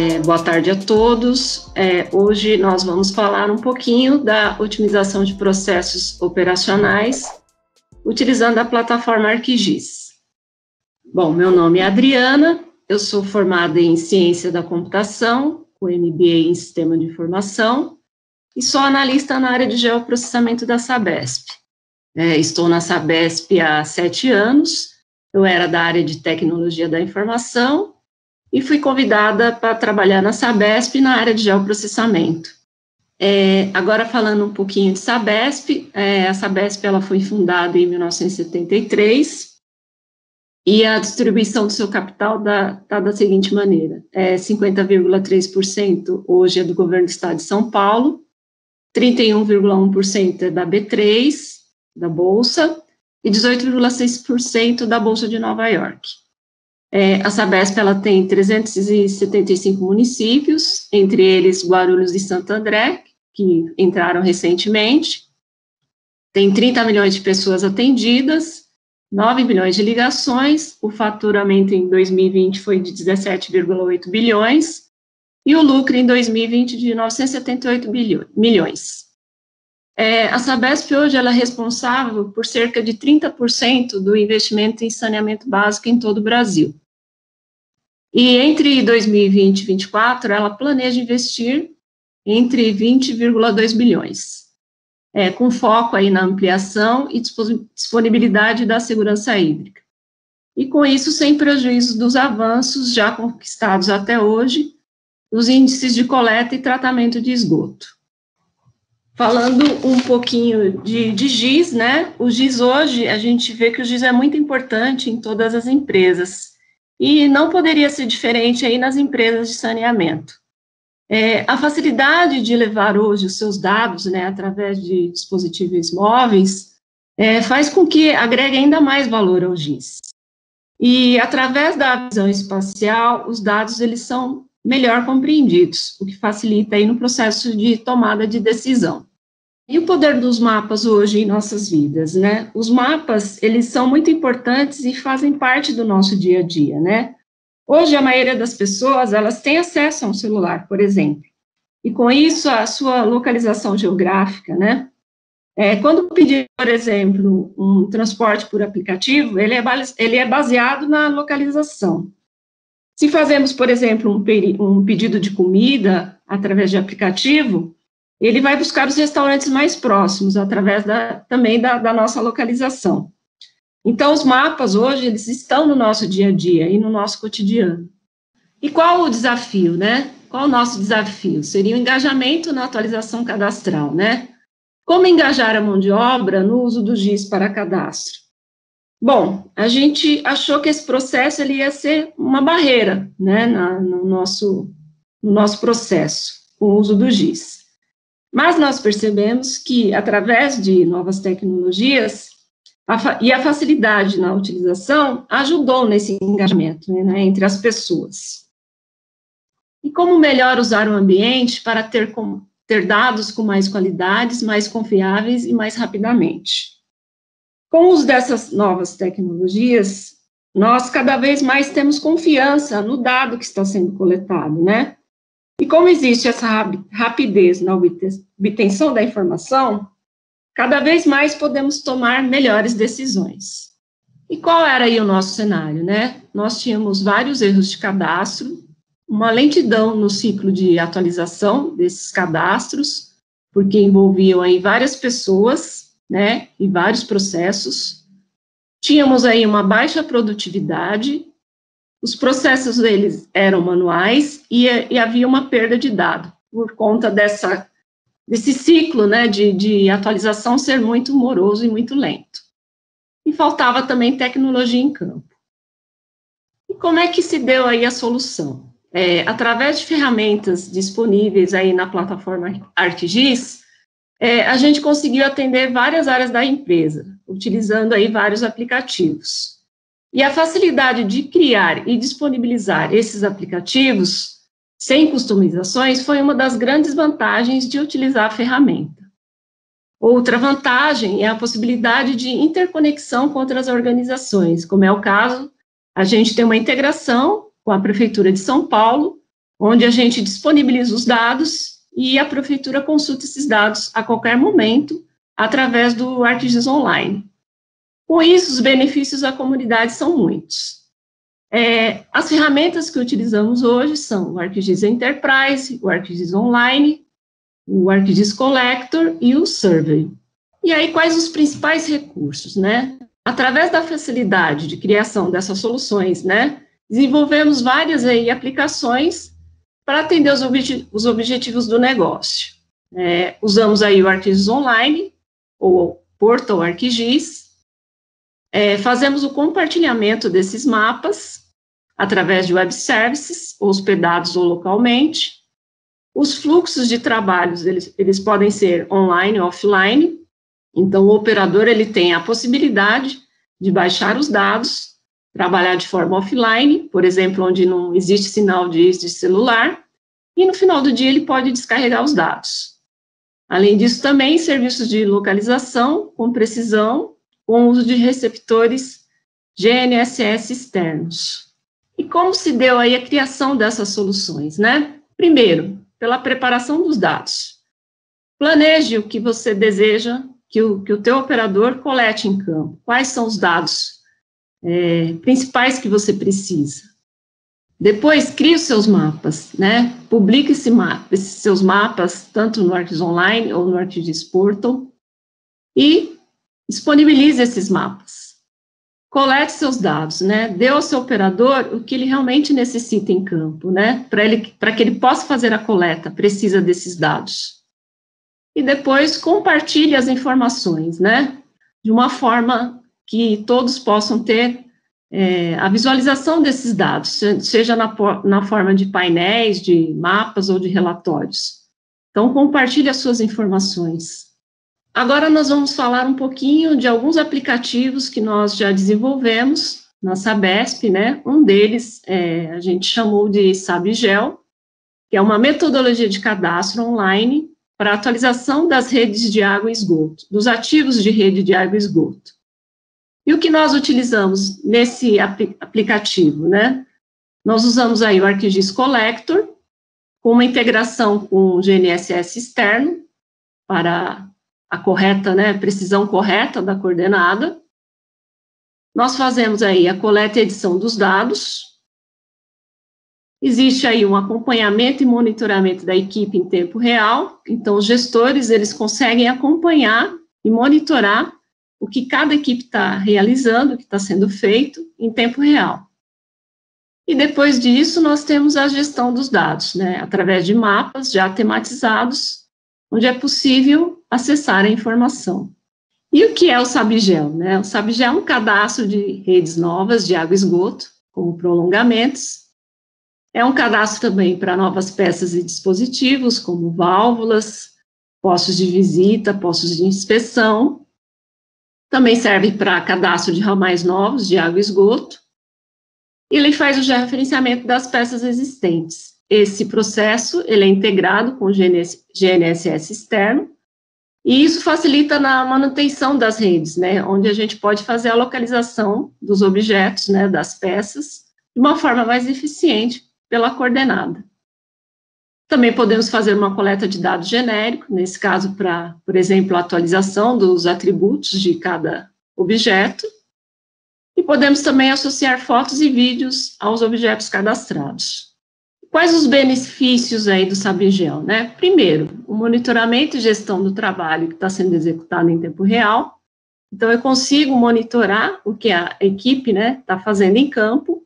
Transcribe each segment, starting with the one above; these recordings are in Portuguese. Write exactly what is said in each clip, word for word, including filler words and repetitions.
É, boa tarde a todos. É, hoje nós vamos falar um pouquinho da otimização de processos operacionais utilizando a plataforma ArcGIS. Bom, meu nome é Adriana, eu sou formada em Ciência da Computação, com M B A em Sistema de Informação, e sou analista na área de geoprocessamento da Sabesp. É, estou na Sabesp há sete anos, eu era da área de Tecnologia da Informação, e fui convidada para trabalhar na Sabesp na área de geoprocessamento. É, agora falando um pouquinho de Sabesp, é, a Sabesp ela foi fundada em mil novecentos e setenta e três e a distribuição do seu capital está da seguinte maneira, é, cinquenta vírgula três por cento hoje é do governo do estado de São Paulo, trinta e um vírgula um por cento é da B três, da Bolsa, e dezoito vírgula seis por cento da Bolsa de Nova York. É, a Sabesp ela tem trezentos e setenta e cinco municípios, entre eles Guarulhos e Santo André, que entraram recentemente, tem trinta milhões de pessoas atendidas, nove milhões de ligações, o faturamento em dois mil e vinte foi de dezessete vírgula oito bilhões e o lucro em dois mil e vinte de novecentos e setenta e oito bilhões. É, a Sabesp hoje ela é responsável por cerca de trinta por cento do investimento em saneamento básico em todo o Brasil. E entre dois mil e vinte e dois mil e vinte e quatro, ela planeja investir entre vinte vírgula dois bilhões, é, com foco aí na ampliação e disponibilidade da segurança hídrica. E com isso, sem prejuízo dos avanços já conquistados até hoje, nos índices de coleta e tratamento de esgoto. Falando um pouquinho de, de GIS, né? O GIS hoje, a gente vê que o GIS é muito importante em todas as empresas e não poderia ser diferente aí nas empresas de saneamento. É, a facilidade de levar hoje os seus dados, né, através de dispositivos móveis, é, faz com que agregue ainda mais valor ao GIS. E através da visão espacial, os dados eles são melhor compreendidos, o que facilita aí no processo de tomada de decisão. E o poder dos mapas hoje em nossas vidas, né? Os mapas, eles são muito importantes e fazem parte do nosso dia a dia, né? Hoje, a maioria das pessoas, elas têm acesso a um celular, por exemplo, e com isso, a sua localização geográfica, né? É, quando pedir, por exemplo, um transporte por aplicativo, ele é, ele é baseado na localização. Se fazemos, por exemplo, um, um pedido de comida através de aplicativo, ele vai buscar os restaurantes mais próximos, através da, também da, da nossa localização. Então, os mapas hoje, eles estão no nosso dia a dia e no nosso cotidiano. E qual o desafio, né? Qual o nosso desafio? Seria o engajamento na atualização cadastral, né? Como engajar a mão de obra no uso do GIS para cadastro? Bom, a gente achou que esse processo ele ia ser uma barreira, né, na, no, nosso, no nosso processo, o uso do GIS. Mas nós percebemos que, através de novas tecnologias a e a facilidade na utilização, ajudou nesse engajamento, né, entre as pessoas. E como melhor usar o ambiente para ter, com, ter dados com mais qualidades, mais confiáveis e mais rapidamente? Com o uso dessas novas tecnologias, nós cada vez mais temos confiança no dado que está sendo coletado, né? E como existe essa rapidez na obtenção da informação, cada vez mais podemos tomar melhores decisões. E qual era aí o nosso cenário, né? Nós tínhamos vários erros de cadastro, uma lentidão no ciclo de atualização desses cadastros, porque envolviam aí várias pessoas, né, e vários processos, tínhamos aí uma baixa produtividade, os processos deles eram manuais e, e havia uma perda de dado, por conta dessa, desse ciclo, né, de, de atualização ser muito moroso e muito lento. E faltava também tecnologia em campo. E como é que se deu aí a solução? É, através de ferramentas disponíveis aí na plataforma ArcGIS, É, a gente conseguiu atender várias áreas da empresa, utilizando aí vários aplicativos. E a facilidade de criar e disponibilizar esses aplicativos, sem customizações, foi uma das grandes vantagens de utilizar a ferramenta. Outra vantagem é a possibilidade de interconexão com outras organizações, como é o caso, a gente tem uma integração com a Prefeitura de São Paulo, onde a gente disponibiliza os dados e a prefeitura consulta esses dados a qualquer momento através do ArcGIS Online. Com isso, os benefícios à comunidade são muitos. É, as ferramentas que utilizamos hoje são o ArcGIS Enterprise, o ArcGIS Online, o ArcGIS Collector e o Survey. E aí, quais os principais recursos, né? Através da facilidade de criação dessas soluções, né, desenvolvemos várias aí aplicações para atender os, obje- os objetivos do negócio. É, usamos aí o ArcGIS Online, ou Portal ArcGIS, é, fazemos o compartilhamento desses mapas através de web services, hospedados ou localmente. Os fluxos de trabalhos, eles, eles podem ser online ou offline. Então, o operador ele tem a possibilidade de baixar os dados, trabalhar de forma offline, por exemplo, onde não existe sinal de, de celular, e no final do dia ele pode descarregar os dados. Além disso, também serviços de localização com precisão, com uso de receptores G N S S externos. E como se deu aí a criação dessas soluções, né? Primeiro, pela preparação dos dados. Planeje o que você deseja que o, que o teu operador colete em campo. Quais são os dados é, principais que você precisa. Depois, crie os seus mapas, né? Publique esse mapa, esses seus mapas, tanto no ArcGIS Online ou no ArcGIS Portal, e disponibilize esses mapas. Colete seus dados, né? Dê ao seu operador o que ele realmente necessita em campo, né? Para ele, para que ele possa fazer a coleta, precisa desses dados. E depois compartilhe as informações, né? De uma forma que todos possam ter é, a visualização desses dados, seja na, na forma de painéis, de mapas ou de relatórios. Então, compartilhe as suas informações. Agora nós vamos falar um pouquinho de alguns aplicativos que nós já desenvolvemos na Sabesp, né? Um deles é, a gente chamou de SabGel, que é uma metodologia de cadastro online para atualização das redes de água e esgoto, dos ativos de rede de água e esgoto. E o que nós utilizamos nesse ap- aplicativo, né? Nós usamos aí o ArcGIS Collector, com uma integração com o G N S S externo, para a correta, né, precisão correta da coordenada. Nós fazemos aí a coleta e edição dos dados. Existe aí um acompanhamento e monitoramento da equipe em tempo real. Então, os gestores, eles conseguem acompanhar e monitorar o que cada equipe está realizando, o que está sendo feito em tempo real. E depois disso, nós temos a gestão dos dados, né, através de mapas já tematizados, onde é possível acessar a informação. E o que é o SabGel, né? O SabGel é um cadastro de redes novas de água e esgoto, como prolongamentos. É um cadastro também para novas peças e dispositivos, como válvulas, postos de visita, postos de inspeção. Também serve para cadastro de ramais novos de água e esgoto. Ele faz o georreferenciamento das peças existentes. Esse processo ele é integrado com o G N S S externo e isso facilita na manutenção das redes, né, onde a gente pode fazer a localização dos objetos, né, das peças, de uma forma mais eficiente pela coordenada. Também podemos fazer uma coleta de dados genérico, nesse caso para, por exemplo, a atualização dos atributos de cada objeto, e podemos também associar fotos e vídeos aos objetos cadastrados. Quais os benefícios aí do SabGel, né? Primeiro, o monitoramento e gestão do trabalho que está sendo executado em tempo real. Então, eu consigo monitorar o que a equipe, né, está fazendo em campo.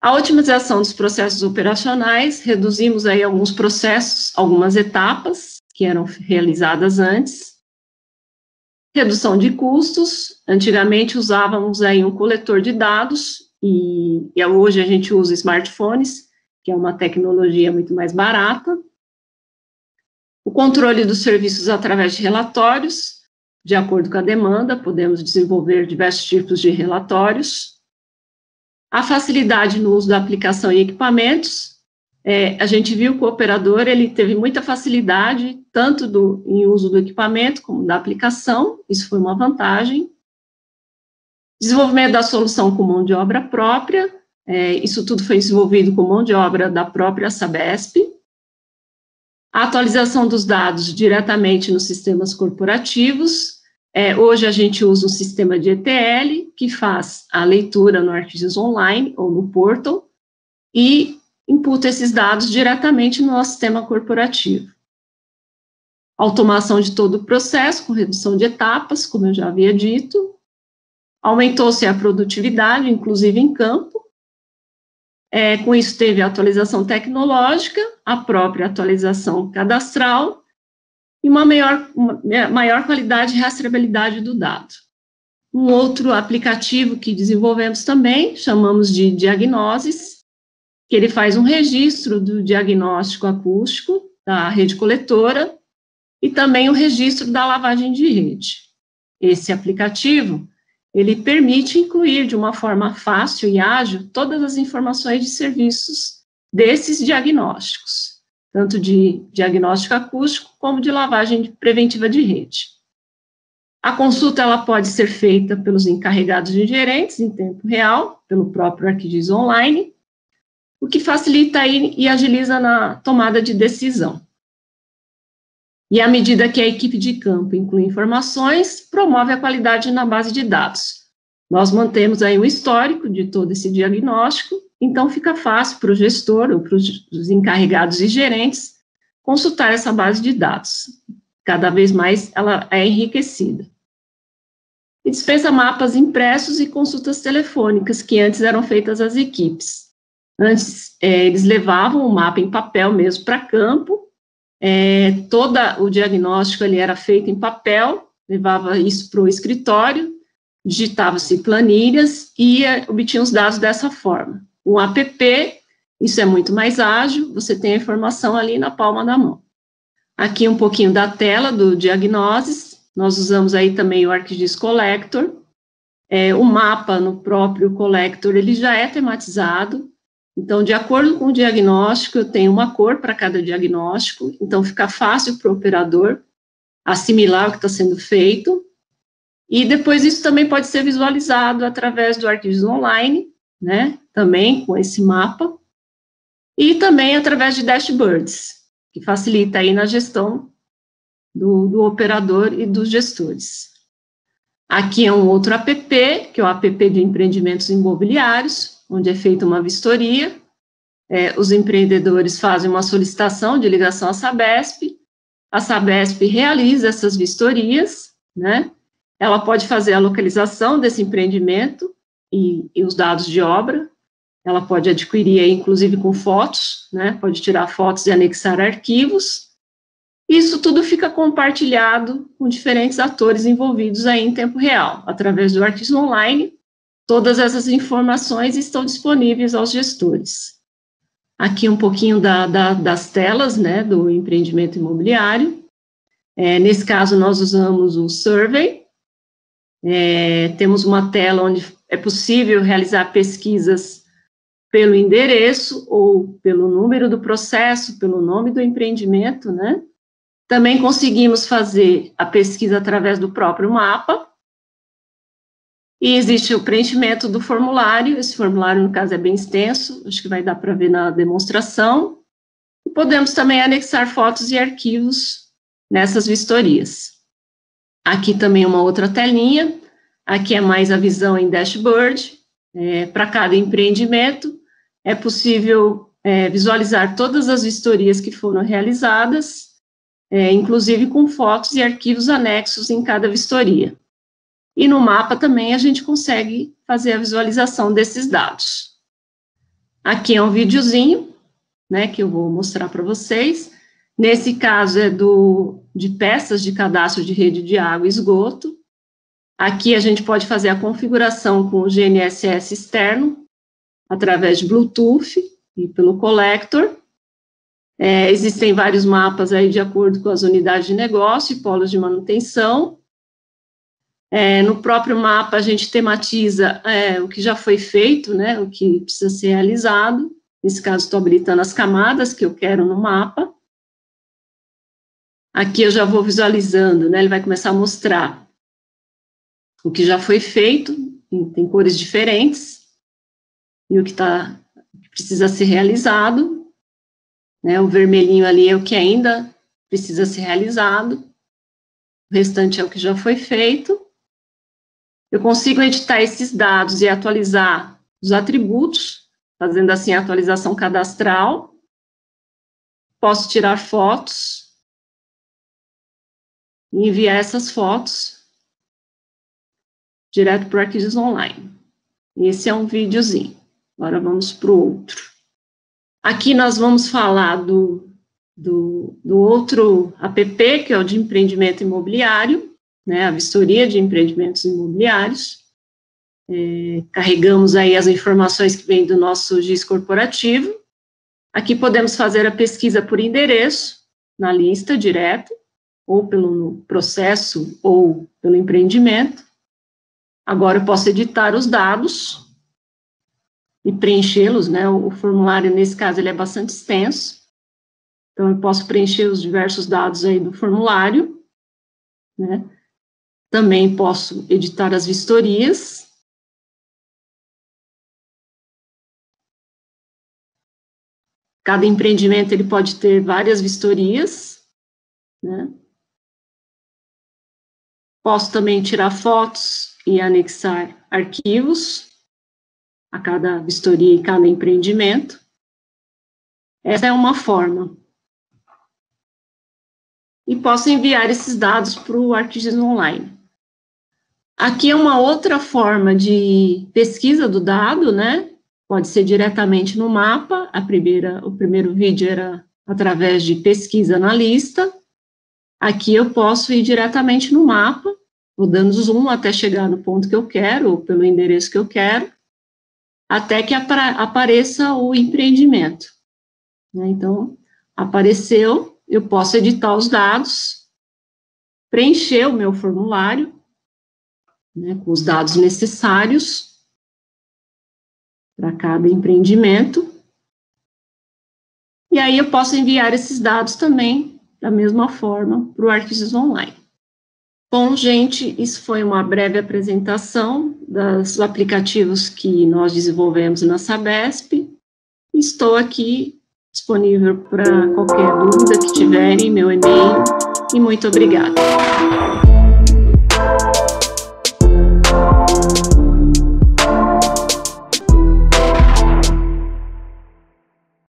A otimização dos processos operacionais, reduzimos aí alguns processos, algumas etapas que eram realizadas antes. Redução de custos, antigamente usávamos aí um coletor de dados e, e hoje a gente usa smartphones, que é uma tecnologia muito mais barata. O controle dos serviços através de relatórios, de acordo com a demanda, podemos desenvolver diversos tipos de relatórios. A facilidade no uso da aplicação e equipamentos, é, a gente viu que o operador ele teve muita facilidade, tanto do, em uso do equipamento como da aplicação, isso foi uma vantagem. Desenvolvimento da solução com mão de obra própria, É, isso tudo foi desenvolvido com mão de obra da própria Sabesp. A atualização dos dados diretamente nos sistemas corporativos. É, hoje a gente usa um sistema de E T L, que faz a leitura no ArcGIS Online ou no Portal, e imputa esses dados diretamente no nosso sistema corporativo. Automação de todo o processo, com redução de etapas, como eu já havia dito. Aumentou-se a produtividade, inclusive em campo. É, com isso, teve a atualização tecnológica, a própria atualização cadastral e uma maior, uma maior qualidade e rastreabilidade do dado. Um outro aplicativo que desenvolvemos também, chamamos de Diagnosis, que ele faz um registro do diagnóstico acústico da rede coletora e também o registro da lavagem de rede. Esse aplicativo, ele permite incluir de uma forma fácil e ágil todas as informações de serviços desses diagnósticos, tanto de diagnóstico acústico como de lavagem preventiva de rede. A consulta ela pode ser feita pelos encarregados de gerentes em tempo real, pelo próprio ArcGIS Online, o que facilita e agiliza na tomada de decisão. E à medida que a equipe de campo inclui informações, promove a qualidade na base de dados. Nós mantemos aí um histórico de todo esse diagnóstico, então fica fácil para o gestor ou para os encarregados e gerentes consultar essa base de dados. Cada vez mais ela é enriquecida. E dispensa mapas impressos e consultas telefônicas, que antes eram feitas às equipes. Antes, eh, eles levavam o mapa em papel mesmo para campo. É, todo o diagnóstico ele era feito em papel, levava isso para o escritório, digitava-se planilhas e ia, obtinha os dados dessa forma. O app, isso é muito mais ágil, você tem a informação ali na palma da mão. Aqui um pouquinho da tela do Diagnosis, nós usamos aí também o ArcGIS Collector, é, o mapa no próprio Collector ele já é tematizado. Então, de acordo com o diagnóstico, eu tenho uma cor para cada diagnóstico, então fica fácil para o operador assimilar o que está sendo feito. E depois isso também pode ser visualizado através do ArcGIS Online, né, também com esse mapa, e também através de dashboards, que facilita aí na gestão do, do operador e dos gestores. Aqui é um outro app, que é o app de empreendimentos imobiliários, onde é feita uma vistoria, é, os empreendedores fazem uma solicitação de ligação à Sabesp, a Sabesp realiza essas vistorias, né? Ela pode fazer a localização desse empreendimento e, e os dados de obra, ela pode adquirir, aí, inclusive, com fotos, né? Pode tirar fotos e anexar arquivos, isso tudo fica compartilhado com diferentes atores envolvidos aí em tempo real, através do ArcGIS Online. Todas essas informações estão disponíveis aos gestores. Aqui um pouquinho da, da, das telas, né, do empreendimento imobiliário. É, nesse caso, nós usamos o Survey. É, temos uma tela onde é possível realizar pesquisas pelo endereço ou pelo número do processo, pelo nome do empreendimento, né? Também conseguimos fazer a pesquisa através do próprio mapa. E existe o preenchimento do formulário, esse formulário, no caso, é bem extenso, acho que vai dar para ver na demonstração. E podemos também anexar fotos e arquivos nessas vistorias. Aqui também uma outra telinha, aqui é mais a visão em dashboard, é, para cada empreendimento, é possível é, visualizar todas as vistorias que foram realizadas, é, inclusive com fotos e arquivos anexos em cada vistoria. E no mapa também a gente consegue fazer a visualização desses dados. Aqui é um videozinho, né, que eu vou mostrar para vocês. Nesse caso é do, de peças de cadastro de rede de água e esgoto. Aqui a gente pode fazer a configuração com o G N S S externo, através de Bluetooth e pelo Collector. É, existem vários mapas aí de acordo com as unidades de negócio e polos de manutenção. É, no próprio mapa, a gente tematiza é, o que já foi feito, né, o que precisa ser realizado. Nesse caso, estou habilitando as camadas que eu quero no mapa. Aqui eu já vou visualizando, né, ele vai começar a mostrar o que já foi feito, tem cores diferentes. e o que tá, precisa ser realizado, né? O vermelhinho ali é o que ainda precisa ser realizado, o restante é o que já foi feito. Eu consigo editar esses dados e atualizar os atributos, fazendo assim a atualização cadastral. Posso tirar fotos e enviar essas fotos direto para o ArcGIS Online. Esse é um videozinho. Agora vamos para o outro. Aqui nós vamos falar do, do, do outro app, que é o de empreendimento imobiliário, né, a vistoria de empreendimentos imobiliários. É, carregamos aí as informações que vêm do nosso G I S corporativo. Aqui podemos fazer a pesquisa por endereço, na lista direto, ou pelo processo, ou pelo empreendimento. Agora eu posso editar os dados e preenchê-los, né? O formulário, nesse caso, ele é bastante extenso. Então, eu posso preencher os diversos dados aí do formulário, né? Também posso editar as vistorias. Cada empreendimento, ele pode ter várias vistorias, né? Posso também tirar fotos e anexar arquivos a cada vistoria e cada empreendimento. Essa é uma forma. E posso enviar esses dados para o ArcGIS Online. Aqui é uma outra forma de pesquisa do dado, né? Pode ser diretamente no mapa. A primeira, o primeiro vídeo era através de pesquisa na lista. Aqui eu posso ir diretamente no mapa, vou dando zoom até chegar no ponto que eu quero, ou pelo endereço que eu quero, até que apareça o empreendimento. Então, apareceu, eu posso editar os dados, preencher o meu formulário, né, com os dados necessários para cada empreendimento. E aí eu posso enviar esses dados também, da mesma forma, para o ArcGIS Online. Bom, gente, isso foi uma breve apresentação dos aplicativos que nós desenvolvemos na Sabesp. Estou aqui disponível para qualquer dúvida que tiverem, meu e-mail, e muito obrigada.